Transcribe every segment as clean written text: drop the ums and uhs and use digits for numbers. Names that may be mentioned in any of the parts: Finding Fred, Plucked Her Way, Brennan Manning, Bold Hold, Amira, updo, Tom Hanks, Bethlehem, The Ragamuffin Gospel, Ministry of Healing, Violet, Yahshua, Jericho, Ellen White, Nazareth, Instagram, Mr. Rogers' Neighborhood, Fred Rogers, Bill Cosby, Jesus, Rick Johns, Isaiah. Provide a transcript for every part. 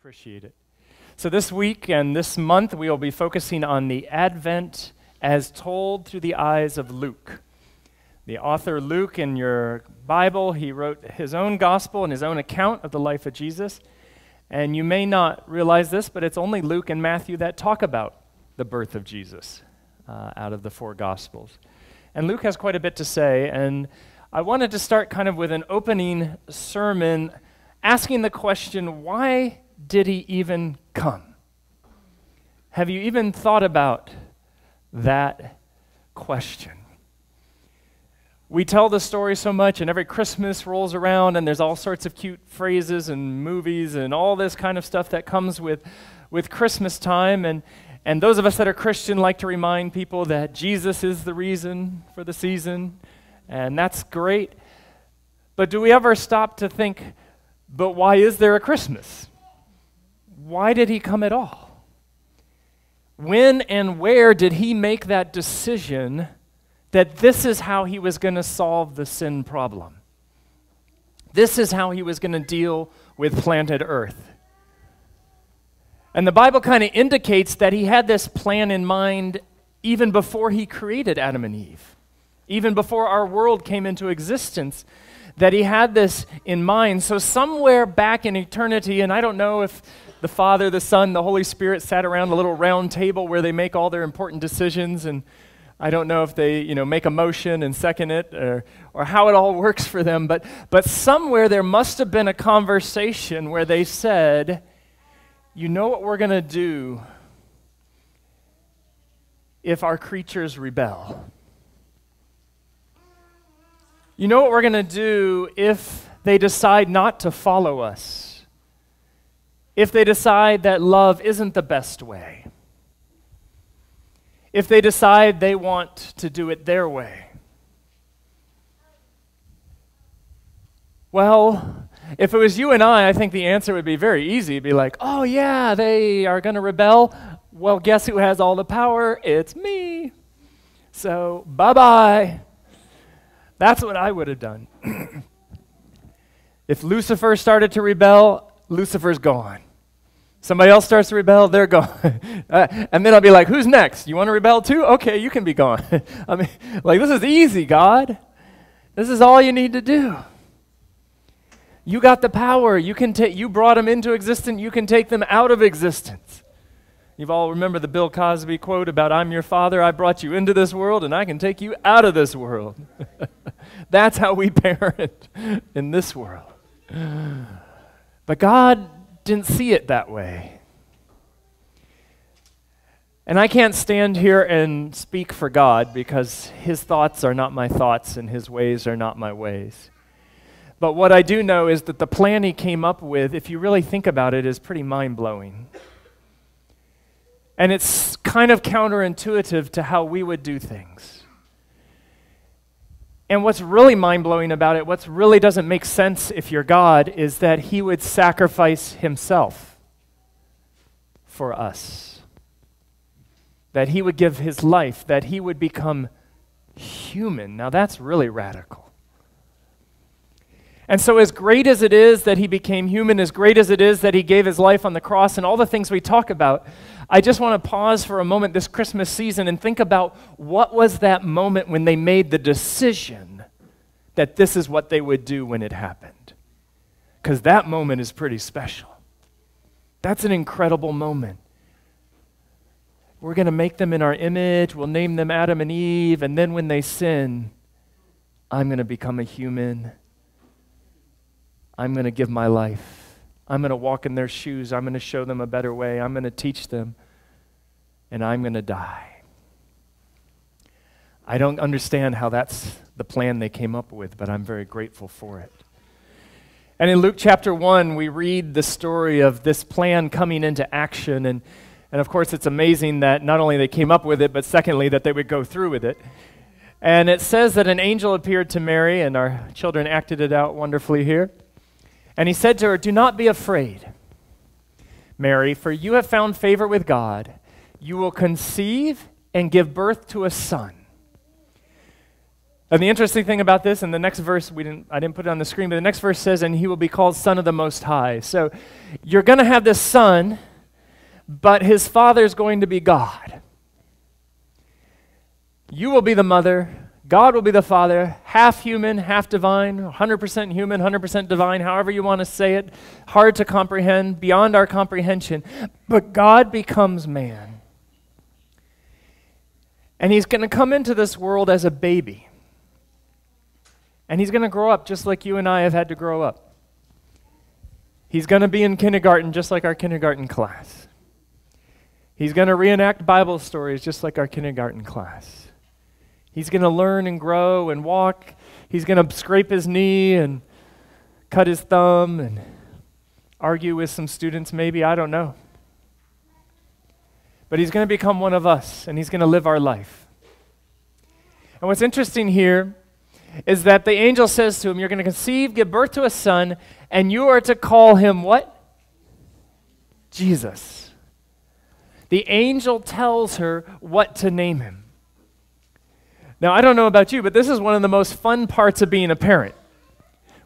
Appreciate it. So this week and this month, we will be focusing on the Advent as told through the eyes of Luke. The author Luke, in your Bible, he wrote his own gospel and his own account of the life of Jesus. And you may not realize this, but it's only Luke and Matthew that talk about the birth of Jesus out of the four gospels. And Luke has quite a bit to say, and I wanted to start kind of with an opening sermon asking the question, why did he even come? Have you even thought about that question? We tell the story so much, and every Christmas rolls around, and there's all sorts of cute phrases and movies and all this kind of stuff that comes with Christmas time. And those of us that are Christian like to remind people that Jesus is the reason for the season, and that's great. But do we ever stop to think, but why is there a Christmas? Why did he come at all? When and where did he make that decision that this is how he was going to solve the sin problem? This is how he was going to deal with planet Earth. And the Bible kind of indicates that he had this plan in mind even before he created Adam and Eve, even before our world came into existence, that he had this in mind. So somewhere back in eternity, and I don't know if the Father, the Son, the Holy Spirit sat around a little round table where they make all their important decisions, and I don't know if they, make a motion and second it or how it all works for them, but somewhere there must have been a conversation where they said, you know what we're going to do if our creatures rebel? You know what we're going to do if they decide not to follow us? If they decide that love isn't the best way? If they decide they want to do it their way? Well, if it was you and I think the answer would be very easy. It'd be like, oh yeah, they are going to rebel. Well, guess who has all the power? It's me. So, bye-bye. That's what I would have done. If Lucifer started to rebel, Lucifer's gone. Somebody else starts to rebel, they're gone. And then I'll be like, who's next? You want to rebel too? Okay, you can be gone. I mean, like, this is easy, God. This is all you need to do. You got the power. You brought them into existence. You can take them out of existence. You've all remembered the Bill Cosby quote about, I'm your father, I brought you into this world, and I can take you out of this world. That's how we parent in this world. But God didn't see it that way. And I can't stand here and speak for God because his thoughts are not my thoughts and his ways are not my ways. But what I do know is that the plan he came up with, if you really think about it, is pretty mind-blowing. And it's kind of counterintuitive to how we would do things. And what's really mind-blowing about it, what really doesn't make sense if you're God, is that he would sacrifice himself for us. That he would give his life, that he would become human. Now that's really radical. And so as great as it is that he became human, as great as it is that he gave his life on the cross and all the things we talk about, I just want to pause for a moment this Christmas season and think about what was that moment when they made the decision that this is what they would do when it happened. Because that moment is pretty special. That's an incredible moment. We're going to make them in our image. We'll name them Adam and Eve. And then when they sin, I'm going to become a human. I'm going to give my life. I'm going to walk in their shoes. I'm going to show them a better way. I'm going to teach them. And I'm going to die. I don't understand how that's the plan they came up with, but I'm very grateful for it. And in Luke chapter 1, we read the story of this plan coming into action. And of course, it's amazing that not only they came up with it, but secondly, that they would go through with it. And it says that an angel appeared to Mary, and our children acted it out wonderfully here. And he said to her, do not be afraid, Mary, for you have found favor with God. You will conceive and give birth to a son. And the interesting thing about this, in the next verse, I didn't put it on the screen, but the next verse says, and he will be called Son of the Most High. So you're going to have this son, but his father's going to be God. You will be the mother, God will be the father, half human, half divine, 100% human, 100% divine, however you want to say it, hard to comprehend, beyond our comprehension. But God becomes man. And he's going to come into this world as a baby. And he's going to grow up just like you and I have had to grow up. He's going to be in kindergarten just like our kindergarten class. He's going to reenact Bible stories just like our kindergarten class. He's going to learn and grow and walk. He's going to scrape his knee and cut his thumb and argue with some students maybe, I don't know. But he's going to become one of us, and he's going to live our life. And what's interesting here is that the angel says to him, you're going to conceive, give birth to a son, and you are to call him what? Jesus. The angel tells her what to name him. Now, I don't know about you, but this is one of the most fun parts of being a parent.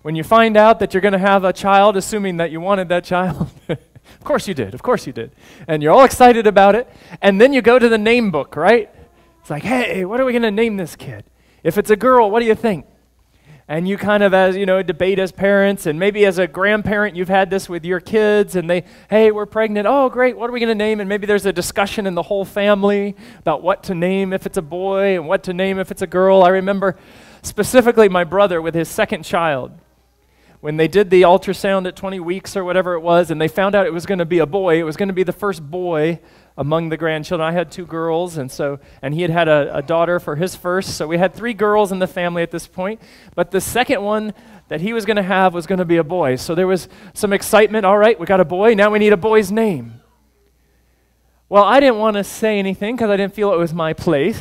When you find out that you're going to have a child, assuming that you wanted that child. Of course you did. Of course you did. And you're all excited about it. And then you go to the name book, right? It's like, hey, what are we going to name this kid? If it's a girl, what do you think? And you kind of, as you know, debate as parents, and maybe as a grandparent, you've had this with your kids, and they, hey, we're pregnant. Oh, great, what are we going to name? And maybe there's a discussion in the whole family about what to name if it's a boy and what to name if it's a girl. I remember specifically my brother with his second child. When they did the ultrasound at 20 weeks or whatever it was, and they found out it was going to be a boy, it was going to be the first boy among the grandchildren. I had two girls, and he had a daughter for his first, so we had three girls in the family at this point, but the second one that he was going to have was going to be a boy, so there was some excitement. All right, we got a boy, now we need a boy's name. Well, I didn't want to say anything because I didn't feel it was my place,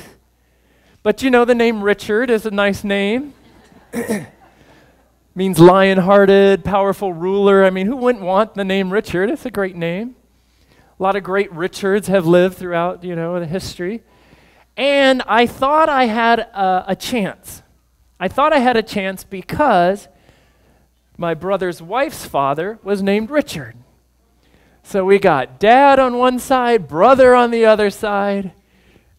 but you know the name Richard is a nice name. Means lion-hearted, powerful ruler. I mean, who wouldn't want the name Richard? It's a great name. A lot of great Richards have lived throughout, you know, the history. And I thought I had a chance. I thought I had a chance because my brother's wife's father was named Richard. So we got dad on one side, brother on the other side.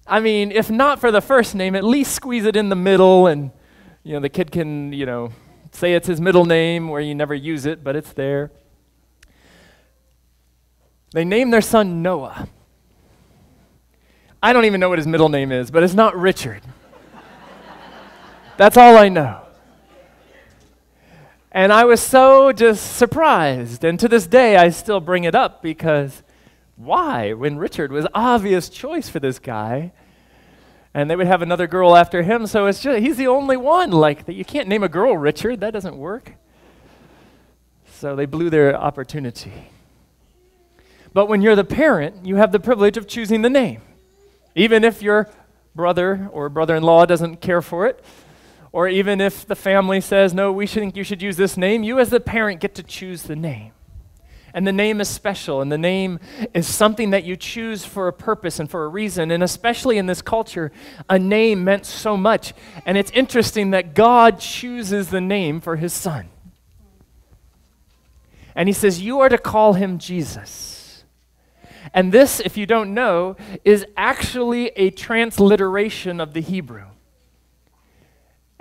I mean, if not for the first name, at least squeeze it in the middle and, you know, the kid can, you know, say it's his middle name where you never use it, but it's there. They named their son Noah. I don't even know what his middle name is, but it's not Richard. That's all I know. And I was so just surprised, and to this day I still bring it up because why? When Richard was obvious choice for this guy, and they would have another girl after him, so it's just, he's the only one. Like, you can't name a girl Richard, that doesn't work. So they blew their opportunity. But when you're the parent, you have the privilege of choosing the name. Even if your brother or brother-in-law doesn't care for it, or even if the family says, no, we think you should use this name, you as the parent get to choose the name. And the name is special, and the name is something that you choose for a purpose and for a reason, and especially in this culture, a name meant so much. And it's interesting that God chooses the name for his son. And he says, you are to call him Jesus. And this, if you don't know, is actually a transliteration of the Hebrew.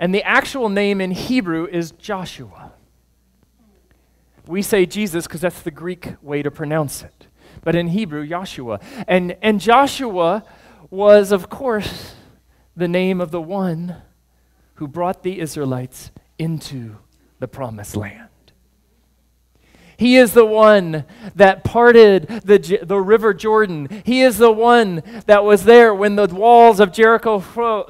And the actual name in Hebrew is Joshua. We say Jesus because that's the Greek way to pronounce it. But in Hebrew, Joshua. And Joshua was, of course, the name of the one who brought the Israelites into the promised land. He is the one that parted the river Jordan. He is the one that was there when the walls of Jericho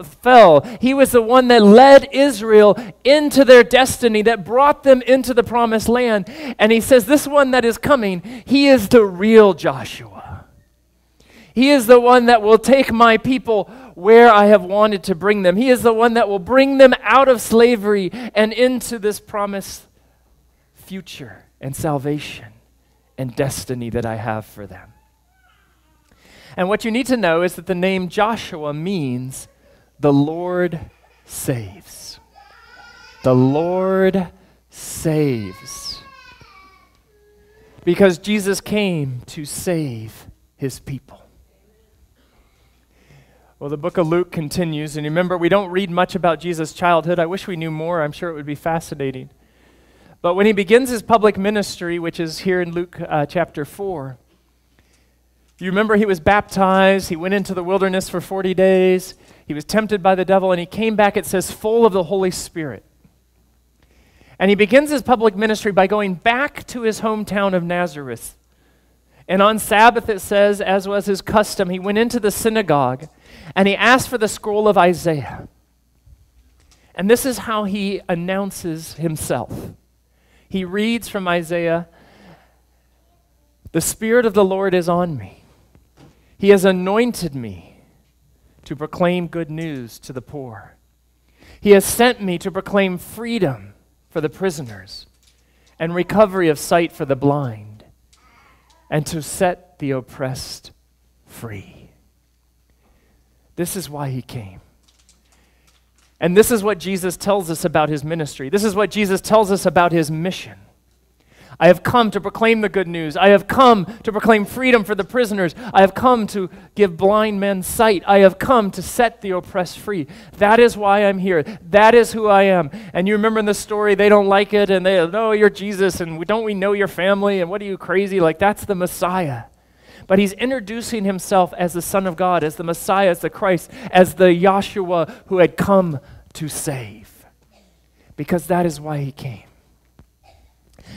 fell. He was the one that led Israel into their destiny, that brought them into the promised land. And he says, this one that is coming, he is the real Joshua. He is the one that will take my people where I have wanted to bring them. He is the one that will bring them out of slavery and into this promised future and salvation and destiny that I have for them. And what you need to know is that the name Joshua means the Lord saves. The Lord saves. Because Jesus came to save his people. Well, the book of Luke continues, and remember, we don't read much about Jesus' childhood. I wish we knew more. I'm sure it would be fascinating. But when he begins his public ministry, which is here in Luke chapter 4, you remember he was baptized, he went into the wilderness for 40 days, he was tempted by the devil, and he came back, it says, full of the Holy Spirit. And he begins his public ministry by going back to his hometown of Nazareth. And on Sabbath, it says, as was his custom, he went into the synagogue and he asked for the scroll of Isaiah. And this is how he announces himself. He reads from Isaiah, "The Spirit of the Lord is on me. He has anointed me to proclaim good news to the poor. He has sent me to proclaim freedom for the prisoners and recovery of sight for the blind, and to set the oppressed free." This is why he came. And this is what Jesus tells us about his ministry. This is what Jesus tells us about his mission. I have come to proclaim the good news. I have come to proclaim freedom for the prisoners. I have come to give blind men sight. I have come to set the oppressed free. That is why I'm here. That is who I am. And you remember in the story, they don't like it, and they, "No, you're Jesus, and don't we know your family, and what are you, crazy?" Like, that's the Messiah. But he's introducing himself as the Son of God, as the Messiah, as the Christ, as the Yahshua who had come to save. Because that is why he came.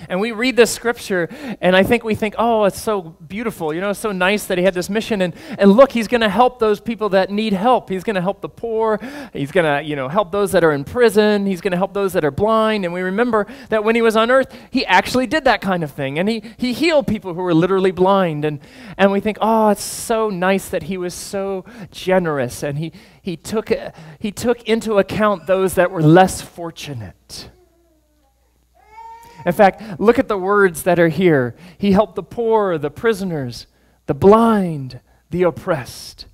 And we read this scripture, and I think we think, oh, it's so beautiful, you know, it's so nice that he had this mission, and look, he's going to help those people that need help. He's going to help the poor. He's going to, you know, help those that are in prison. He's going to help those that are blind. And we remember that when he was on earth, he actually did that kind of thing, and he healed people who were literally blind. And we think, oh, it's so nice that he was so generous, and he took into account those that were less fortunate. In fact, look at the words that are here. He helped the poor, the prisoners, the blind, the oppressed.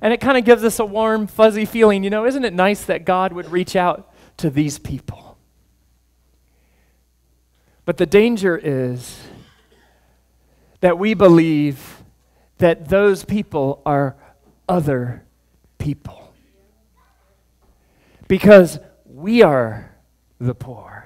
And it kind of gives us a warm, fuzzy feeling. You know, isn't it nice that God would reach out to these people? But the danger is that we believe that those people are other people. Because we are the poor.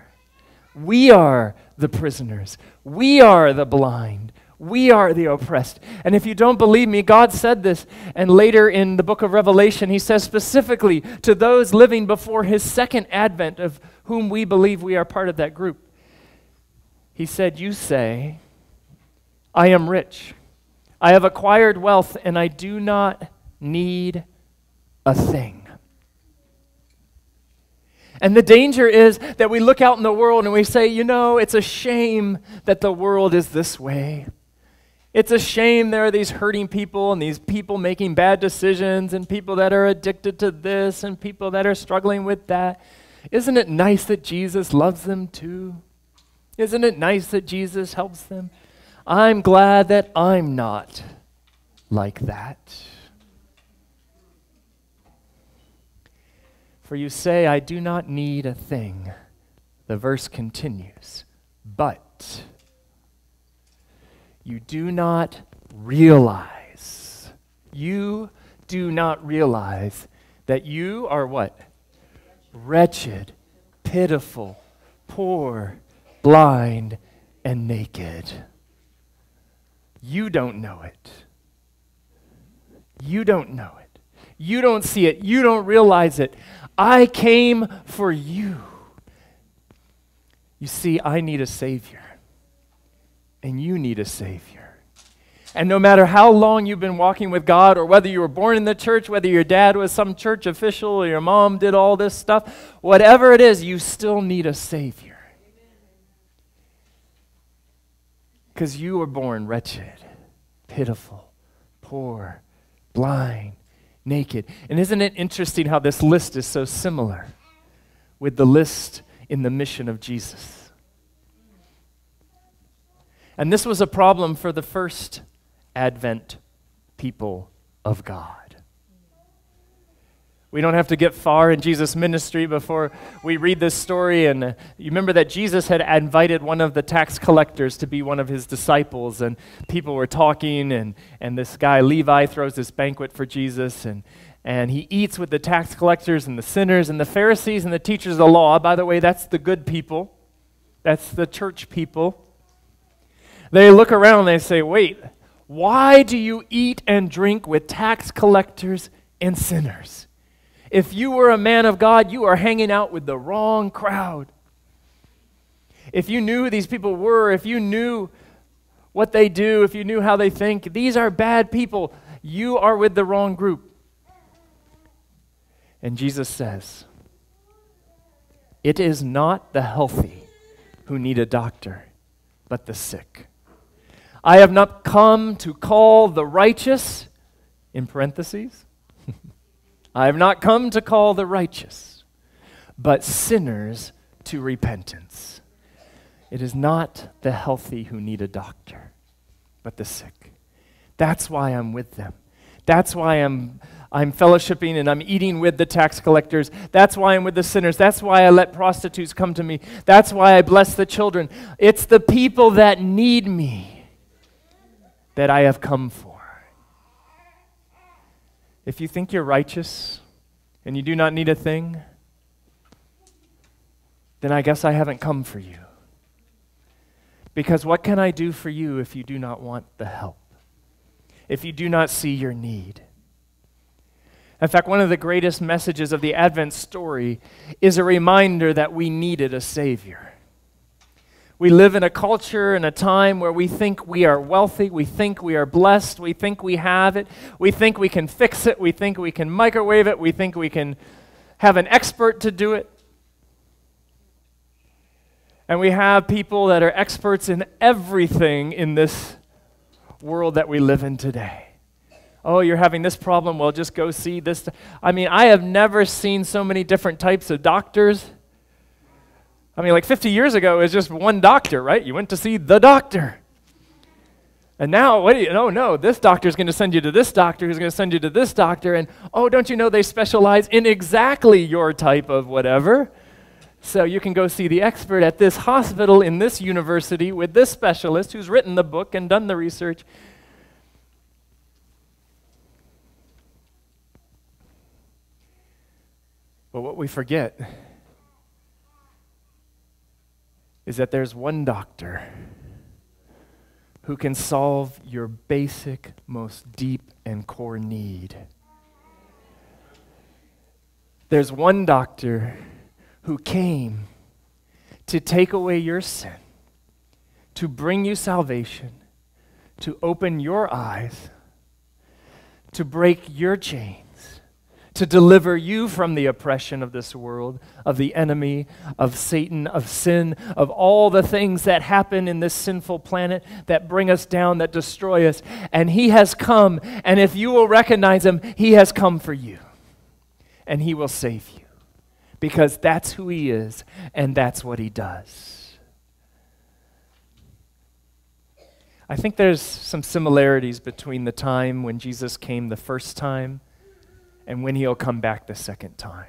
We are the prisoners. We are the blind. We are the oppressed. And if you don't believe me, God said this, and later in the book of Revelation, he says specifically to those living before his second advent, of whom we believe we are part of that group. He said, "You say, I am rich. I have acquired wealth, and I do not need a thing." And the danger is that we look out in the world and we say, you know, it's a shame that the world is this way. It's a shame there are these hurting people and these people making bad decisions and people that are addicted to this and people that are struggling with that. Isn't it nice that Jesus loves them too? Isn't it nice that Jesus helps them? I'm glad that I'm not like that. For you say, I do not need a thing. The verse continues, but you do not realize, that you are what? Wretched, pitiful, poor, blind, and naked. You don't know it. You don't know it. You don't see it. You don't realize it. I came for you. You see, I need a Savior, and you need a Savior. And no matter how long you've been walking with God, or whether you were born in the church, whether your dad was some church official, or your mom did all this stuff, whatever it is, you still need a Savior. Because you were born wretched, pitiful, poor, blind, naked. And isn't it interesting how this list is so similar with the list in the mission of Jesus? And this was a problem for the first Advent people of God. We don't have to get far in Jesus' ministry before we read this story. And you remember that Jesus had invited one of the tax collectors to be one of his disciples, and people were talking, and this guy Levi throws this banquet for Jesus, and he eats with the tax collectors and the sinners and the Pharisees and the teachers of the law. By the way, that's the good people. That's the church people. They look around and they say, wait, why do you eat and drink with tax collectors and sinners? If you were a man of God, you are hanging out with the wrong crowd. If you knew who these people were, if you knew what they do, if you knew how they think, these are bad people. You are with the wrong group. And Jesus says, it is not the healthy who need a doctor, but the sick. I have not come to call the righteous, in parentheses, I have not come to call the righteous, but sinners to repentance. It is not the healthy who need a doctor, but the sick. That's why I'm with them. That's why I'm fellowshipping and I'm eating with the tax collectors. That's why I'm with the sinners. That's why I let prostitutes come to me. That's why I bless the children. It's the people that need me that I have come for. If you think you're righteous and you do not need a thing, then I guess I haven't come for you. Because what can I do for you if you do not want the help? If you do not see your need? In fact, one of the greatest messages of the Advent story is a reminder that we needed a Savior. We live in a culture and a time where we think we are wealthy, we think we are blessed, we think we have it, we think we can fix it, we think we can microwave it, we think we can have an expert to do it. And we have people that are experts in everything in this world that we live in today. Oh, you're having this problem, well, just go see this. I mean, I have never seen so many different types of doctors. I mean, like 50 years ago, it was just one doctor, right? You went to see the doctor. And now, what do you, oh no, this doctor's going to send you to this doctor, who's going to send you to this doctor, and oh, don't you know they specialize in exactly your type of whatever? So you can go see the expert at this hospital in this university with this specialist who's written the book and done the research. But what we forget is that there's one doctor who can solve your basic, most deep and core need. There's one doctor who came to take away your sin, to bring you salvation, to open your eyes, to break your chains, to deliver you from the oppression of this world, of the enemy, of Satan, of sin, of all the things that happen in this sinful planet that bring us down, that destroy us. And he has come, and if you will recognize him, he has come for you. And he will save you, because that's who he is, and that's what he does. I think there's some similarities between the time when Jesus came the first time and when he'll come back the second time.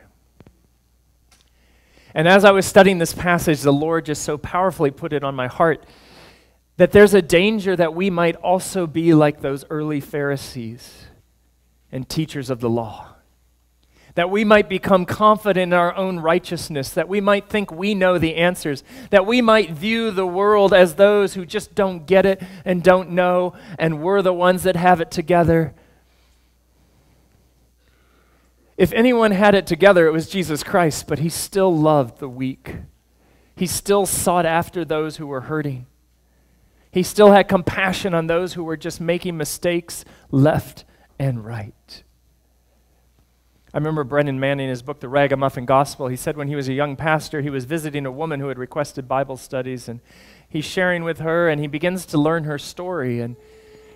And as I was studying this passage, the Lord just so powerfully put it on my heart that there's a danger that we might also be like those early Pharisees and teachers of the law, that we might become confident in our own righteousness, that we might think we know the answers, that we might view the world as those who just don't get it and don't know, and we're the ones that have it together. If anyone had it together, it was Jesus Christ, but he still loved the weak. He still sought after those who were hurting. He still had compassion on those who were just making mistakes left and right. I remember Brennan Manning in his book, The Ragamuffin Gospel, he said when he was a young pastor, he was visiting a woman who had requested Bible studies, and he's sharing with her, and he begins to learn her story. And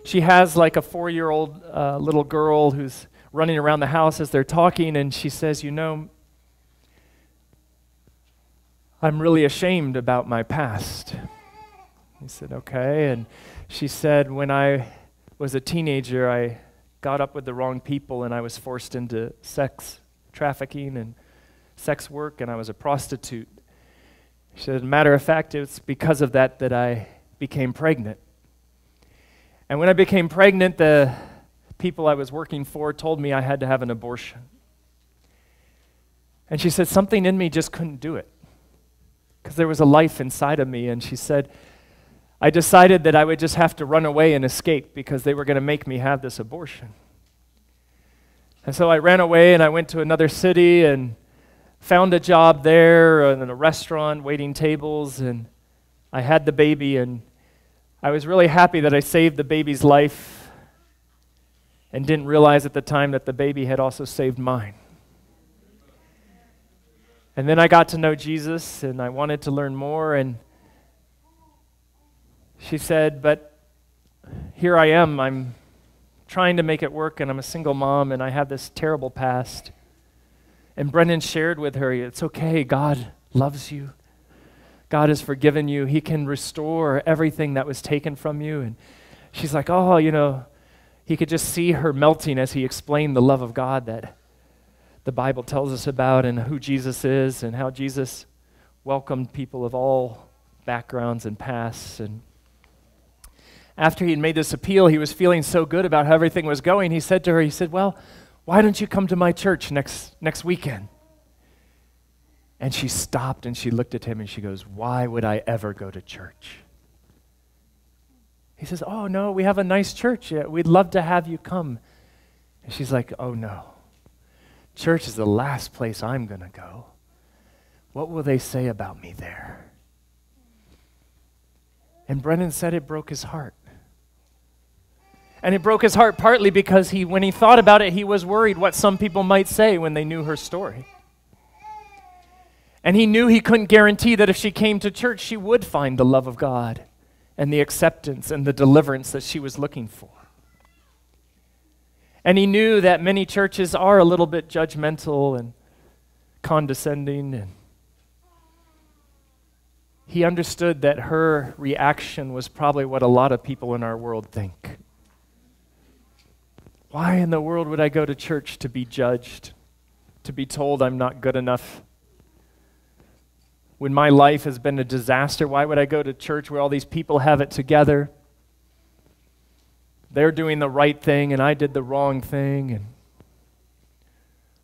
she has like a 4-year-old little girl who's running around the house as they're talking, and she says, you know, I'm really ashamed about my past. He said, okay. And she said, when I was a teenager, I got up with the wrong people and I was forced into sex trafficking and sex work, and I was a prostitute. She said, as a matter of fact, it's because of that that I became pregnant. And when I became pregnant, the people I was working for told me I had to have an abortion. And she said, something in me just couldn't do it, because there was a life inside of me. And she said, I decided that I would just have to run away and escape, because they were going to make me have this abortion. And so I ran away, and I went to another city and found a job there in a restaurant, waiting tables, and I had the baby, and I was really happy that I saved the baby's life, and didn't realize at the time that the baby had also saved mine. And then I got to know Jesus, and I wanted to learn more, and she said, but here I am, I'm trying to make it work, and I'm a single mom, and I have this terrible past. And Brennan shared with her, it's okay, God loves you. God has forgiven you. He can restore everything that was taken from you. And she's like, oh, you know, he could just see her melting as he explained the love of God that the Bible tells us about, and who Jesus is, and how Jesus welcomed people of all backgrounds and pasts. And after he had made this appeal, he was feeling so good about how everything was going. He said to her, he said, well, why don't you come to my church next weekend? And she stopped and she looked at him and she goes, why would I ever go to church? He says, oh no, we have a nice church. We'd love to have you come. And she's like, oh no. Church is the last place I'm going to go. What will they say about me there? And Brennan said it broke his heart. And it broke his heart partly because when he thought about it, he was worried what some people might say when they knew her story. And he knew he couldn't guarantee that if she came to church, she would find the love of God and the acceptance and the deliverance that she was looking for. And he knew that many churches are a little bit judgmental and condescending. And he understood that her reaction was probably what a lot of people in our world think. Why in the world would I go to church to be judged, to be told I'm not good enough? When my life has been a disaster, why would I go to church where all these people have it together? They're doing the right thing, and I did the wrong thing. And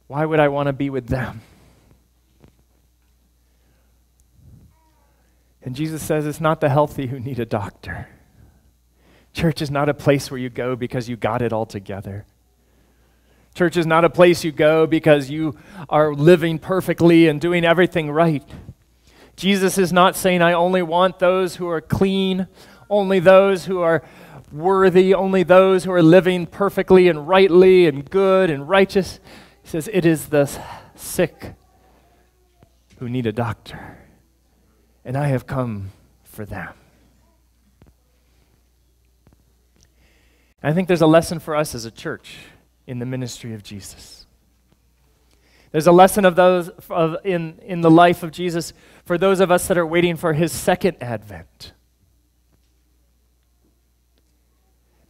why would I want to be with them? And Jesus says it's not the healthy who need a doctor. Church is not a place where you go because you got it all together. Church is not a place you go because you are living perfectly and doing everything right. Jesus is not saying, I only want those who are clean, only those who are worthy, only those who are living perfectly and rightly and good and righteous. He says, it is the sick who need a doctor, and I have come for them. I think there's a lesson for us as a church in the ministry of Jesus. There's a lesson in the life of Jesus for those of us that are waiting for his second advent.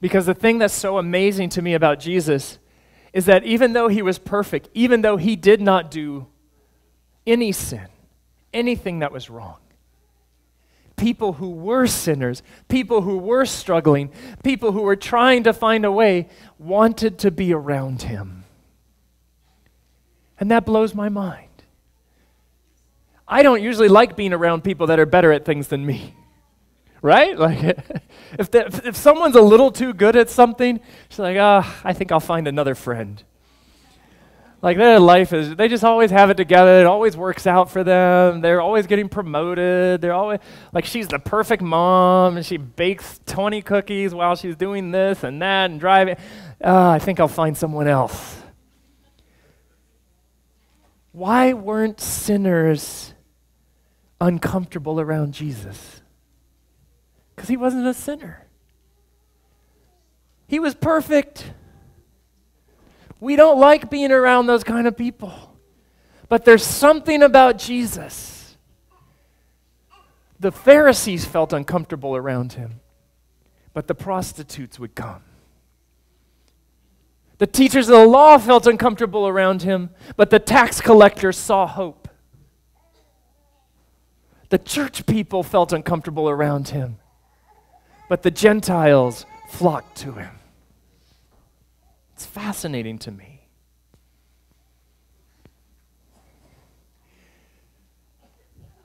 Because the thing that's so amazing to me about Jesus is that even though he was perfect, even though he did not do any sin, anything that was wrong, people who were sinners, people who were struggling, people who were trying to find a way, wanted to be around him. And that blows my mind. I don't usually like being around people that are better at things than me. Right? Like, if someone's a little too good at something, she's like, ah, I think I'll find another friend. Like, their life is, they just always have it together. It always works out for them. They're always getting promoted. They're always, like, she's the perfect mom, and she bakes 20 cookies while she's doing this and that and driving. I think I'll find someone else. Why weren't sinners uncomfortable around Jesus? Because he wasn't a sinner. He was perfect. We don't like being around those kind of people. But there's something about Jesus. The Pharisees felt uncomfortable around him, but the prostitutes would come. The teachers of the law felt uncomfortable around him, but the tax collectors saw hope. The church people felt uncomfortable around him, but the Gentiles flocked to him. It's fascinating to me.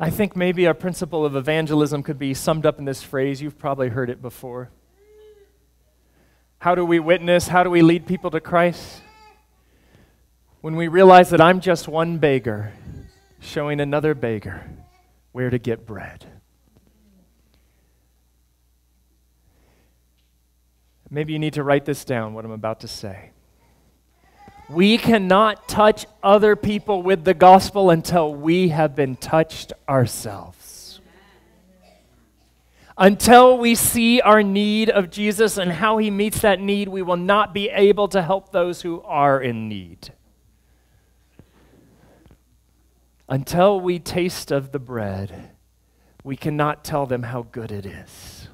I think maybe our principle of evangelism could be summed up in this phrase. You've probably heard it before. How do we witness? How do we lead people to Christ? When we realize that I'm just one beggar showing another beggar where to get bread. Maybe you need to write this down, what I'm about to say. We cannot touch other people with the gospel until we have been touched ourselves. Until we see our need of Jesus and how he meets that need, we will not be able to help those who are in need. Until we taste of the bread, we cannot tell them how good it is.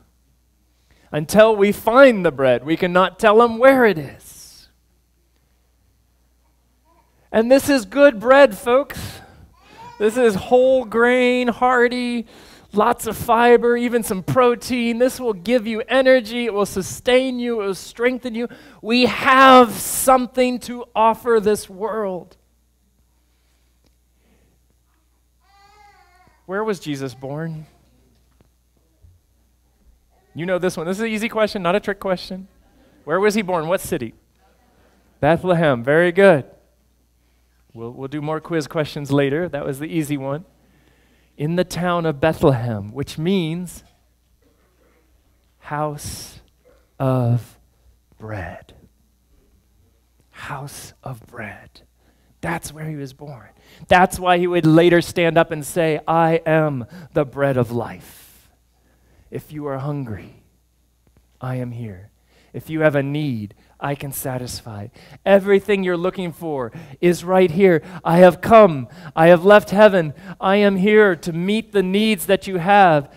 Until we find the bread, we cannot tell them where it is. And this is good bread, folks. This is whole grain, hearty, lots of fiber, even some protein. This will give you energy. It will sustain you. It will strengthen you. We have something to offer this world. Where was Jesus born? You know this one. This is an easy question, not a trick question. Where was he born? What city? Bethlehem. Very good. We'll do more quiz questions later. That was the easy one. In the town of Bethlehem, which means house of bread. House of bread. That's where he was born. That's why he would later stand up and say, I am the bread of life. If you are hungry, I am here. If you have a need, I can satisfy. Everything you're looking for is right here. I have come. I have left heaven. I am here to meet the needs that you have.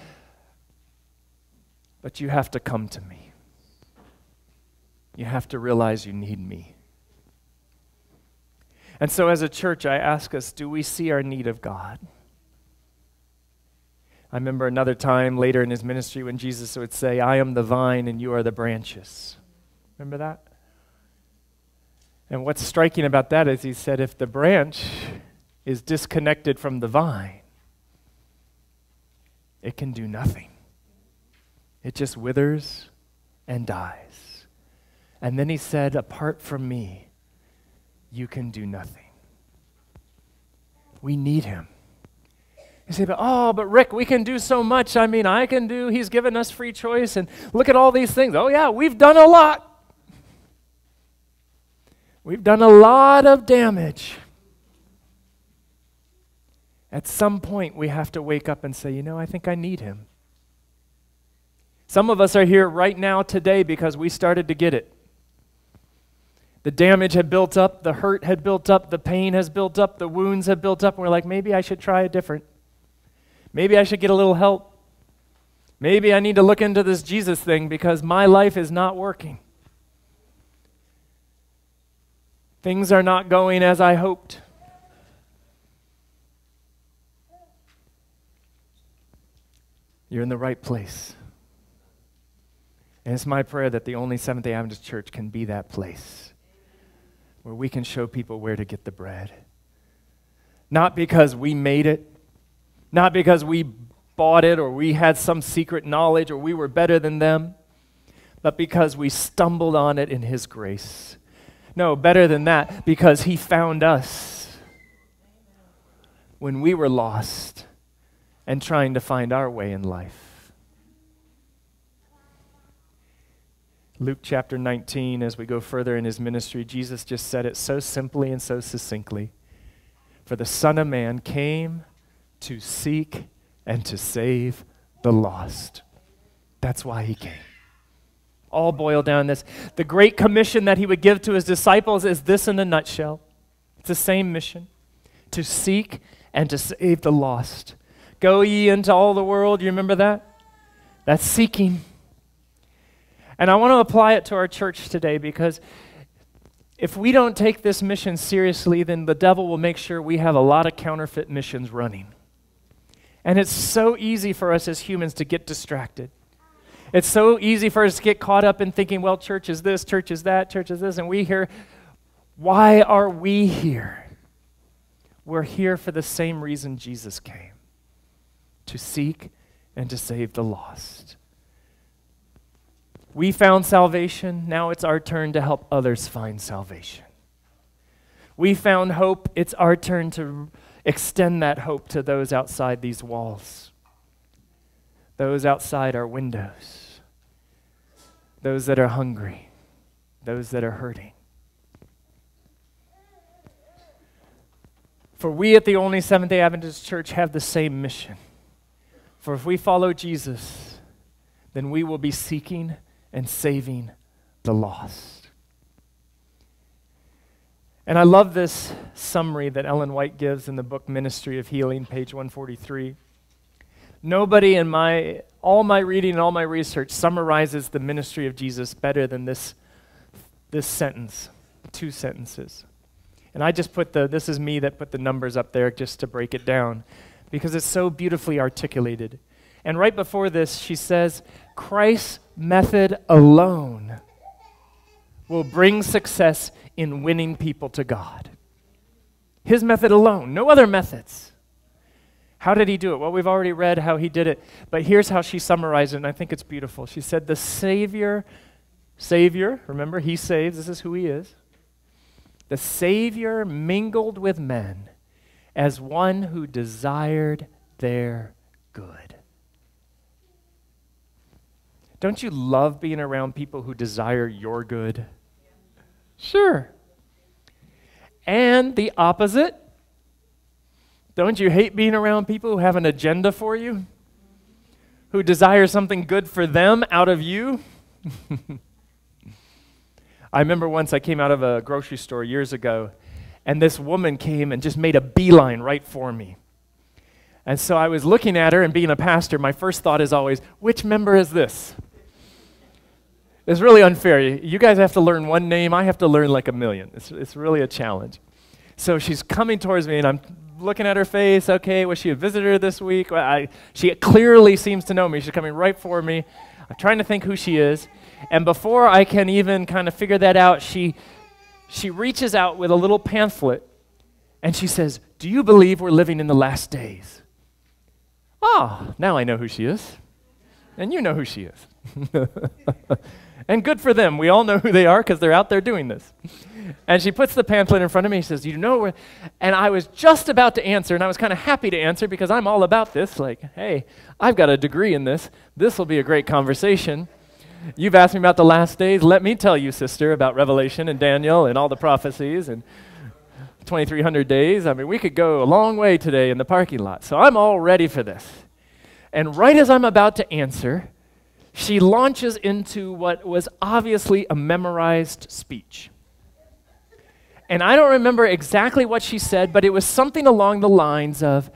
But you have to come to me. You have to realize you need me. And so as a church, I ask us, do we see our need of God? I remember another time later in his ministry when Jesus would say, I am the vine and you are the branches. Remember that? And what's striking about that is he said, if the branch is disconnected from the vine, it can do nothing. It just withers and dies. And then he said, apart from me, you can do nothing. We need him. You say, but Rick, we can do so much. I mean, I can do, he's given us free choice, and look at all these things. Oh yeah, we've done a lot. We've done a lot of damage. At some point, we have to wake up and say, you know, I think I need him. Some of us are here right now today because we started to get it. The damage had built up, the hurt had built up, the pain has built up, the wounds have built up, and we're like, maybe I should try it different. Maybe I should get a little help. Maybe I need to look into this Jesus thing because my life is not working. Things are not going as I hoped. You're in the right place. And it's my prayer that the only Seventh-day Adventist church can be that place where we can show people where to get the bread. Not because we made it, not because we bought it or we had some secret knowledge or we were better than them, but because we stumbled on it in his grace. No, better than that, because he found us when we were lost and trying to find our way in life. Luke chapter 19, as we go further in his ministry, Jesus just said it so simply and so succinctly. For the Son of Man came to seek and to save the lost. That's why he came. All boil down this. The great commission that he would give to his disciples is this in a nutshell. It's the same mission, to seek and to save the lost. Go ye into all the world. You remember that? That's seeking. And I want to apply it to our church today because If we don't take this mission seriously, then the devil will make sure we have a lot of counterfeit missions running. And it's so easy for us as humans to get distracted. It's so easy for us to get caught up in thinking, well, church is this, church is that, church is this, and we here. Why are we here? We're here for the same reason Jesus came, to seek and to save the lost. We found salvation, now it's our turn to help others find salvation. We found hope, it's our turn to extend that hope to those outside these walls, those outside our windows, those that are hungry, those that are hurting. For we at the Only Seventh-day Adventist Church have the same mission. For if we follow Jesus, then we will be seeking and saving the lost. And I love this summary that Ellen White gives in the book Ministry of Healing, page 143. Nobody in all my reading and all my research summarizes the ministry of Jesus better than this sentence, two sentences. And I just put this is me that put the numbers up there just to break it down, because it's so beautifully articulated. And right before this, she says, Christ's method alone will bring success in winning people to God. His method alone, no other methods. How did he do it? Well, we've already read how he did it, but here's how she summarized it, and I think it's beautiful. She said, the Savior, remember, he saves, this is who he is. The Savior mingled with men as one who desired their good. Don't you love being around people who desire your good? Sure. And the opposite? Don't you hate being around people who have an agenda for you? Who desire something good for them out of you? I remember once I came out of a grocery store years ago, and this woman came and just made a beeline right for me. And so I was looking at her, and being a pastor, my first thought is always, which member is this? It's really unfair. You guys have to learn one name. I have to learn like a million. It's really a challenge. So she's coming towards me, and I'm looking at her face. Okay, was she a visitor this week? Well, she clearly seems to know me. She's coming right for me. I'm trying to think who she is. And before I can even kind of figure that out, she reaches out with a little pamphlet, and she says, do you believe we're living in the last days? Ah, now I know who she is. And you know who she is. And good for them. We all know who they are because they're out there doing this. And she puts the pamphlet in front of me. She says, you know where? And I was just about to answer, and I was kind of happy to answer because I'm all about this. Like, hey, I've got a degree in this. This will be a great conversation. You've asked me about the last days. Let me tell you, sister, about Revelation and Daniel and all the prophecies and 2,300 days. I mean, we could go a long way today in the parking lot. So I'm all ready for this. And right as I'm about to answer, she launches into what was obviously a memorized speech. And I don't remember exactly what she said, but it was something along the lines of,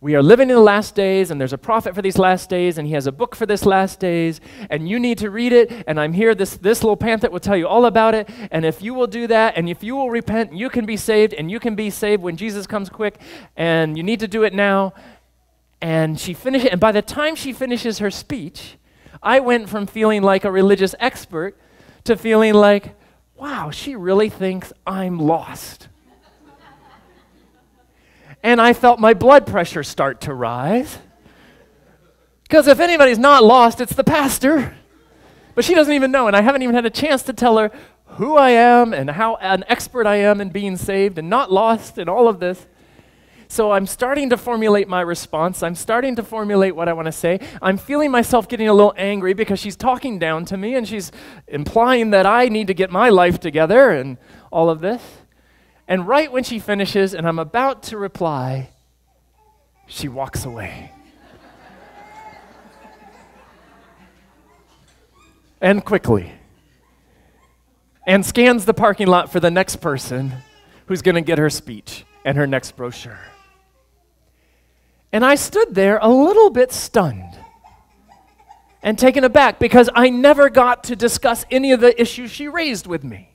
we are living in the last days, and there's a prophet for these last days, and he has a book for this last days, and you need to read it, and I'm here, this little pamphlet will tell you all about it, and if you will do that, and if you will repent, you can be saved, and you can be saved when Jesus comes quick, and you need to do it now. And she finishes, and by the time she finishes her speech, I went from feeling like a religious expert to feeling like, wow, she really thinks I'm lost. And I felt my blood pressure start to rise. Because if anybody's not lost, it's the pastor. But she doesn't even know, and I haven't even had a chance to tell her who I am and how an expert I am in being saved and not lost and all of this. So I'm starting to formulate my response. I'm starting to formulate what I want to say. I'm feeling myself getting a little angry because she's talking down to me, and she's implying that I need to get my life together and all of this. And right when she finishes and I'm about to reply, she walks away. And quickly. And scans the parking lot for the next person who's going to get her speech and her next brochure. And I stood there a little bit stunned and taken aback because I never got to discuss any of the issues she raised with me.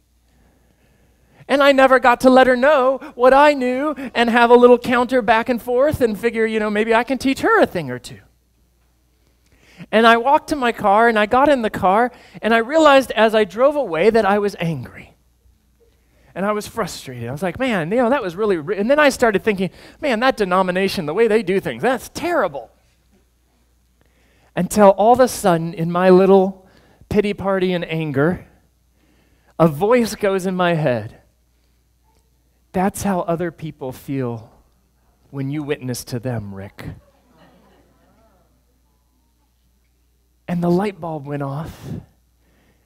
And I never got to let her know what I knew and have a little counter back and forth and figure, you know, maybe I can teach her a thing or two. And I walked to my car and I got in the car and I realized as I drove away that I was angry. And I was frustrated. I was like, man, you know, that was really... And then I started thinking, man, that denomination, the way they do things, that's terrible. Until all of a sudden, in my little pity party and anger, a voice goes in my head. That's how other people feel when you witness to them, Rick. And the light bulb went off,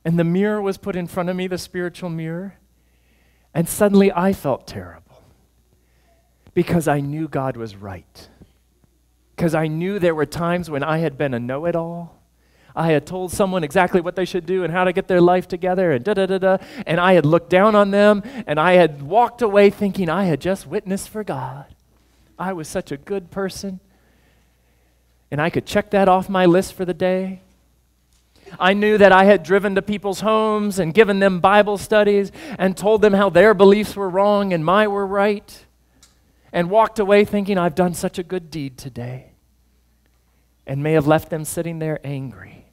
and the mirror was put in front of me, the spiritual mirror, and suddenly I felt terrible because I knew God was right. Because I knew there were times when I had been a know-it-all. I had told someone exactly what they should do and how to get their life together and da-da-da-da, and I had looked down on them, and I had walked away thinking I had just witnessed for God. I was such a good person, and I could check that off my list for the day. I knew that I had driven to people's homes and given them Bible studies and told them how their beliefs were wrong and mine were right, and walked away thinking I've done such a good deed today, and may have left them sitting there angry.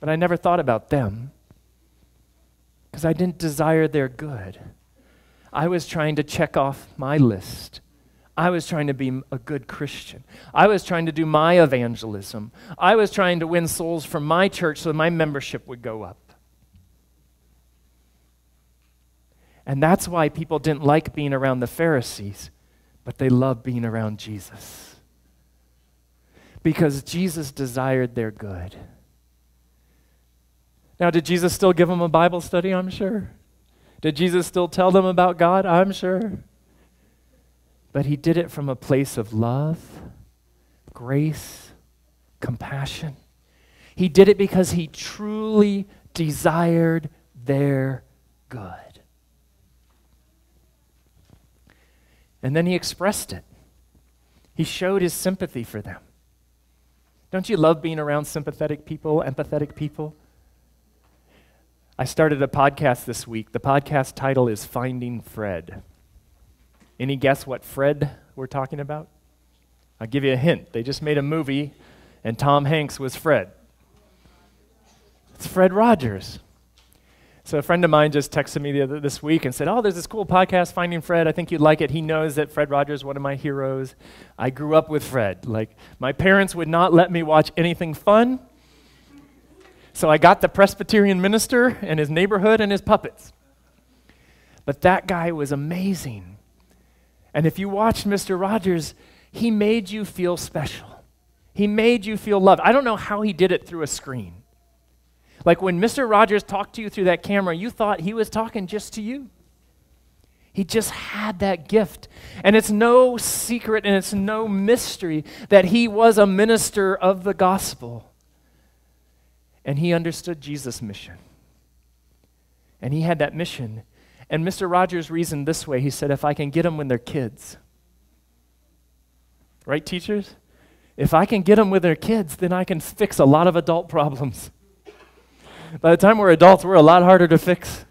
But I never thought about them because I didn't desire their good. I was trying to check off my list. I was trying to be a good Christian. I was trying to do my evangelism. I was trying to win souls from my church so that my membership would go up. And that's why people didn't like being around the Pharisees, but they loved being around Jesus. Because Jesus desired their good. Now, did Jesus still give them a Bible study? I'm sure. Did Jesus still tell them about God? I'm sure. But he did it from a place of love, grace, compassion. He did it because he truly desired their good. And then he expressed it. He showed his sympathy for them. Don't you love being around sympathetic people, empathetic people? I started a podcast this week. The podcast title is Finding Fred. Any guess what Fred we're talking about? I'll give you a hint. They just made a movie, and Tom Hanks was Fred. It's Fred Rogers. So a friend of mine just texted me this week and said, oh, there's this cool podcast, Finding Fred. I think you'd like it. He knows that Fred Rogers is one of my heroes. I grew up with Fred. Like, my parents would not let me watch anything fun. So I got the Presbyterian minister and his neighborhood and his puppets. But that guy was amazing. And if you watched Mr. Rogers, he made you feel special. He made you feel loved. I don't know how he did it through a screen. Like when Mr. Rogers talked to you through that camera, you thought he was talking just to you. He just had that gift. And it's no secret and it's no mystery that he was a minister of the gospel. And he understood Jesus' mission. And he had that mission. And Mr. Rogers reasoned this way. He said, if I can get them when they're kids. Right, teachers? If I can get them with their kids, then I can fix a lot of adult problems. By the time we're adults, we're a lot harder to fix.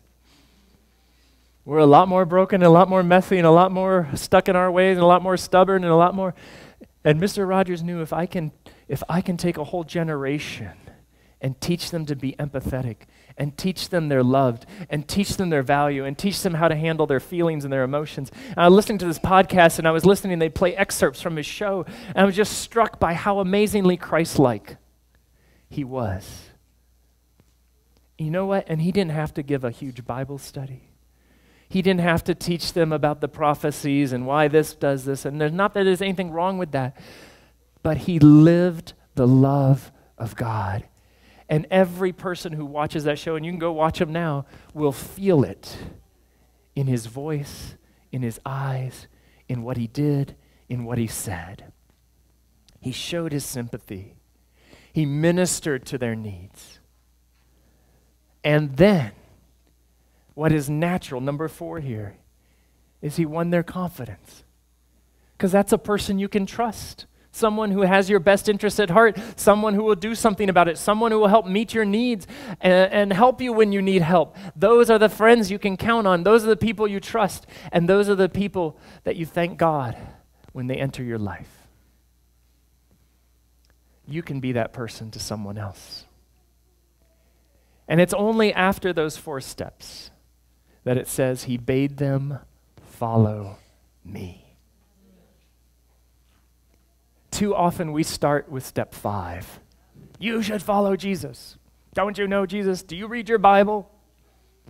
We're a lot more broken, a lot more messy, and a lot more stuck in our ways, and a lot more stubborn, and a lot more. And Mr. Rogers knew if I can take a whole generation and teach them to be empathetic, and teach them they're loved, and teach them their value, and teach them how to handle their feelings and their emotions. And I listened to this podcast, and I was listening, they play excerpts from his show, and I was just struck by how amazingly Christ-like he was. You know what? And he didn't have to give a huge Bible study. He didn't have to teach them about the prophecies and why this does this. And there's not that there's anything wrong with that. But he lived the love of God. And every person who watches that show, and you can go watch him now, will feel it in his voice, in his eyes, in what he did, in what he said. He showed his sympathy. He ministered to their needs. And then, what is natural, number 4 here, is he won their confidence. Because that's a person you can trust. someone who has your best interests at heart, someone who will do something about it, someone who will help meet your needs and help you when you need help. Those are the friends you can count on. Those are the people you trust, and those are the people that you thank God when they enter your life. You can be that person to someone else. And it's only after those four steps that it says, he bade them follow me. Too often we start with step five. You should follow Jesus. Don't you know Jesus? Do you read your Bible?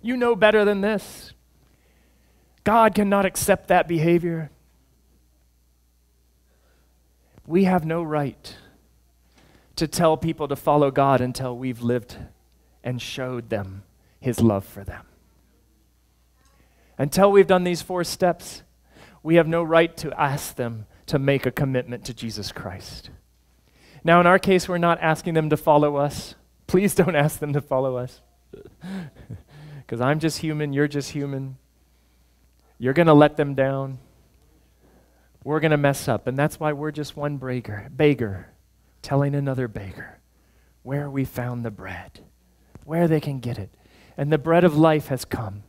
You know better than this. God cannot accept that behavior. We have no right to tell people to follow God until we've lived and showed them his love for them. Until we've done these four steps, we have no right to ask them to make a commitment to Jesus Christ. Now, in our case, we're not asking them to follow us. Please don't ask them to follow us. Because I'm just human, you're just human. You're going to let them down. We're going to mess up. And that's why we're just one beggar telling another beggar where we found the bread, where they can get it. And the bread of life has come.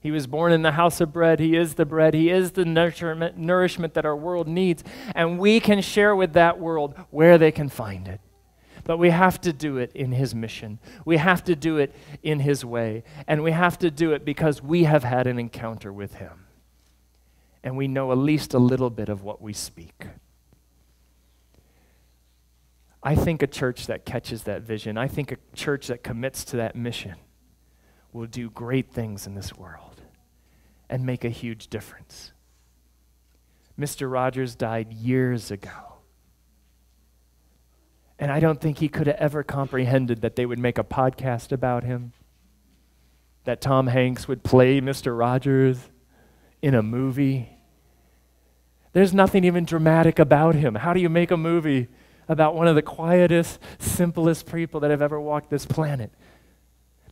He was born in the house of bread. He is the bread. He is the nourishment that our world needs. And we can share with that world where they can find it. But we have to do it in his mission. We have to do it in his way. And we have to do it because we have had an encounter with him. And we know at least a little bit of what we speak. I think a church that catches that vision, I think a church that commits to that mission, will do great things in this world and make a huge difference. Mr. Rogers died years ago, and I don't think he could have ever comprehended that they would make a podcast about him, that Tom Hanks would play Mr. Rogers in a movie. There's nothing even dramatic about him. How do you make a movie about one of the quietest, simplest people that have ever walked this planet?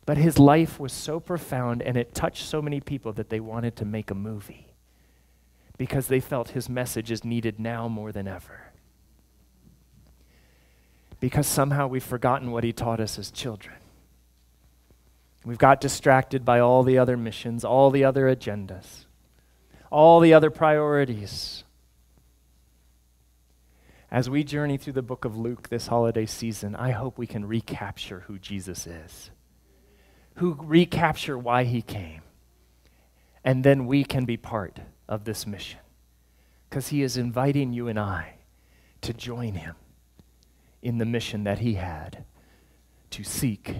But his life was so profound and it touched so many people that they wanted to make a movie because they felt his message is needed now more than ever. Because somehow we've forgotten what he taught us as children. We've got distracted by all the other missions, all the other agendas, all the other priorities. As we journey through the book of Luke this holiday season, I hope we can recapture who Jesus is. Who recapture why he came. And then we can be part of this mission. Because he is inviting you and I to join him in the mission that he had to seek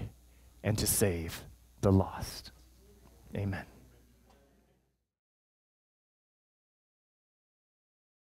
and to save the lost. Amen.